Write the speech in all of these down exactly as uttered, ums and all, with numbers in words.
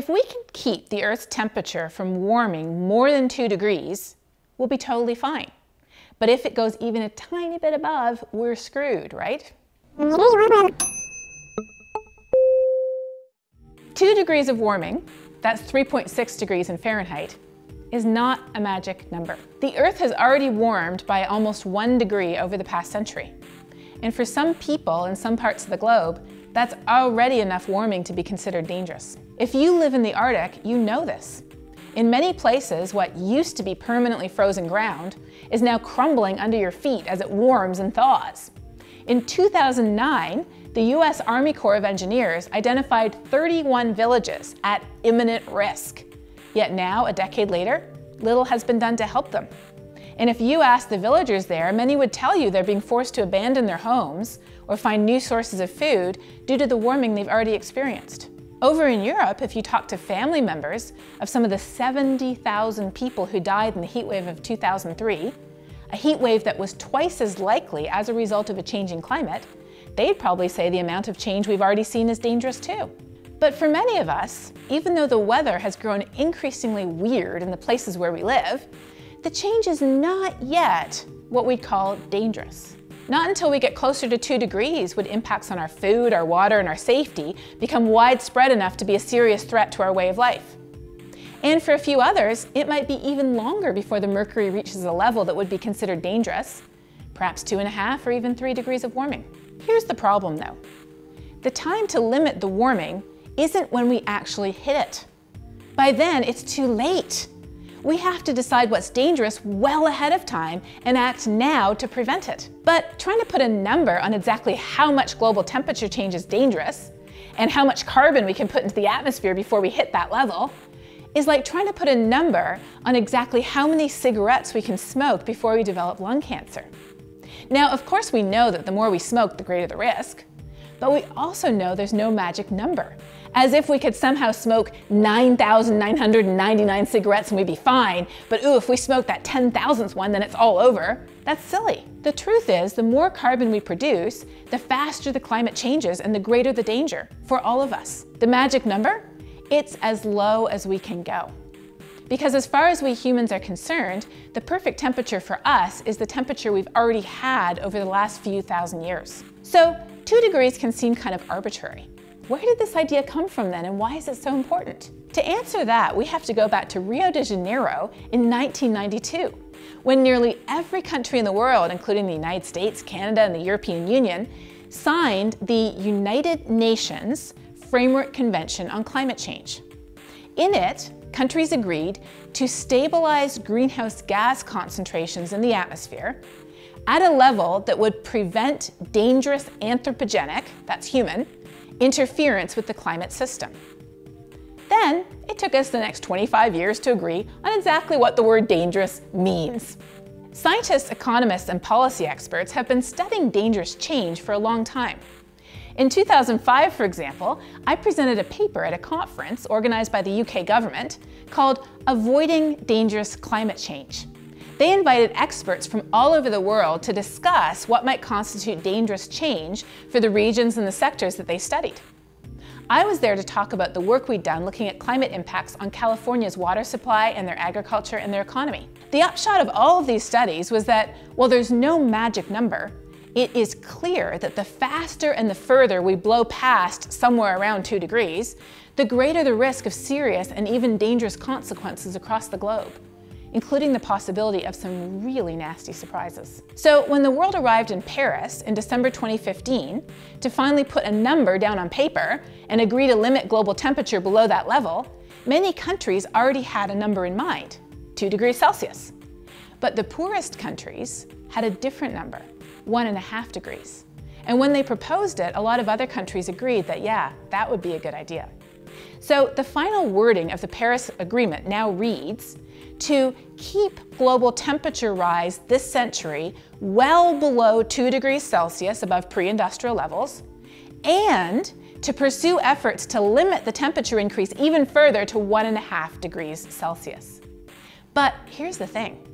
If we can keep the Earth's temperature from warming more than two degrees, we'll be totally fine. But if it goes even a tiny bit above, we're screwed, right? Two degrees of warming, that's three point six degrees in Fahrenheit, is not a magic number. The Earth has already warmed by almost one degree over the past century. And for some people in some parts of the globe, that's already enough warming to be considered dangerous. If you live in the Arctic, you know this. In many places, what used to be permanently frozen ground is now crumbling under your feet as it warms and thaws. In two thousand nine, the U S Army Corps of Engineers identified thirty-one villages at imminent risk. Yet now, a decade later, little has been done to help them. And if you ask the villagers there, many would tell you they're being forced to abandon their homes or find new sources of food due to the warming they've already experienced. Over in Europe, if you talk to family members of some of the seventy thousand people who died in the heat wave of two thousand three, a heat wave that was twice as likely as a result of a changing climate, they'd probably say the amount of change we've already seen is dangerous too. But for many of us, even though the weather has grown increasingly weird in the places where we live, the change is not yet what we'd call dangerous. Not until we get closer to two degrees would impacts on our food, our water, and our safety become widespread enough to be a serious threat to our way of life. And for a few others, it might be even longer before the mercury reaches a level that would be considered dangerous, perhaps two and a half or even three degrees of warming. Here's the problem though. The time to limit the warming isn't when we actually hit it. By then, it's too late. We have to decide what's dangerous well ahead of time and act now to prevent it. But trying to put a number on exactly how much global temperature change is dangerous and how much carbon we can put into the atmosphere before we hit that level is like trying to put a number on exactly how many cigarettes we can smoke before we develop lung cancer. Now, of course, we know that the more we smoke, the greater the risk. But we also know there's no magic number. As if we could somehow smoke nine thousand nine hundred ninety-nine cigarettes and we'd be fine, but ooh, if we smoke that ten thousandth one, then it's all over. That's silly. The truth is, the more carbon we produce, the faster the climate changes and the greater the danger for all of us. The magic number? It's as low as we can go. Because as far as we humans are concerned, the perfect temperature for us is the temperature we've already had over the last few thousand years. So two degrees can seem kind of arbitrary. Where did this idea come from then, and why is it so important? To answer that, we have to go back to Rio de Janeiro in nineteen ninety-two, when nearly every country in the world, including the United States, Canada, and the European Union, signed the United Nations Framework Convention on Climate Change. In it, countries agreed to stabilize greenhouse gas concentrations in the atmosphere at a level that would prevent dangerous anthropogenic, that's human, interference with the climate system. Then it took us the next twenty-five years to agree on exactly what the word dangerous means. Scientists, economists, and policy experts have been studying dangerous change for a long time. In two thousand five, for example, I presented a paper at a conference organized by the U K government called Avoiding Dangerous Climate Change. They invited experts from all over the world to discuss what might constitute dangerous change for the regions and the sectors that they studied. I was there to talk about the work we'd done looking at climate impacts on California's water supply and their agriculture and their economy. The upshot of all of these studies was that, while there's no magic number, it is clear that the faster and the further we blow past somewhere around two degrees, the greater the risk of serious and even dangerous consequences across the globe, including the possibility of some really nasty surprises. So when the world arrived in Paris in December twenty fifteen to finally put a number down on paper and agree to limit global temperature below that level, many countries already had a number in mind, two degrees Celsius. But the poorest countries had a different number, one and a half degrees. And when they proposed it, a lot of other countries agreed that, yeah, that would be a good idea. So the final wording of the Paris Agreement now reads, to keep global temperature rise this century well below two degrees Celsius above pre-industrial levels, and to pursue efforts to limit the temperature increase even further to one and a half degrees Celsius. But here's the thing.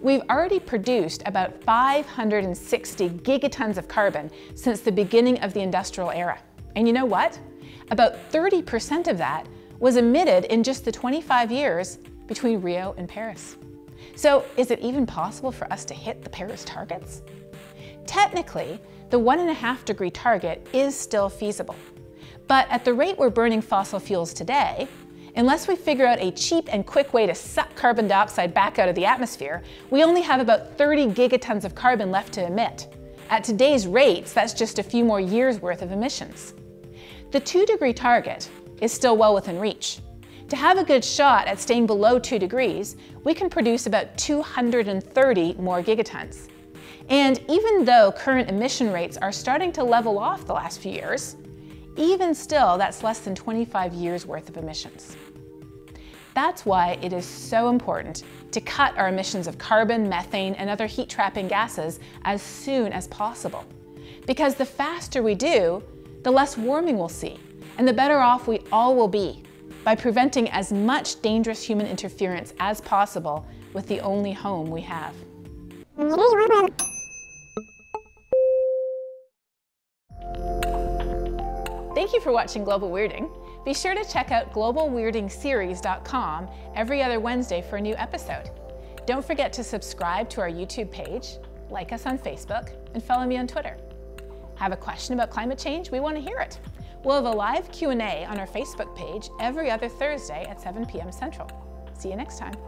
We've already produced about five hundred sixty gigatons of carbon since the beginning of the industrial era. And you know what? About thirty percent of that was emitted in just the twenty-five years between Rio and Paris. So is it even possible for us to hit the Paris targets? Technically, the one and a half degree target is still feasible. But at the rate we're burning fossil fuels today, unless we figure out a cheap and quick way to suck carbon dioxide back out of the atmosphere, we only have about thirty gigatons of carbon left to emit. At today's rates, that's just a few more years worth of emissions. The two degree target is still well within reach. To have a good shot at staying below two degrees, we can produce about two hundred thirty more gigatons. And even though current emission rates are starting to level off the last few years, even still, that's less than twenty-five years worth of emissions. That's why it is so important to cut our emissions of carbon, methane, and other heat-trapping gases as soon as possible. Because the faster we do, the less warming we'll see, and the better off we all will be by preventing as much dangerous human interference as possible with the only home we have. Thank you for watching Global Weirding. Be sure to check out global weirding series dot com every other Wednesday for a new episode. Don't forget to subscribe to our YouTube page, like us on Facebook, and follow me on Twitter. Have a question about climate change? We want to hear it. We'll have a live Q and A on our Facebook page every other Thursday at seven p m Central. See you next time.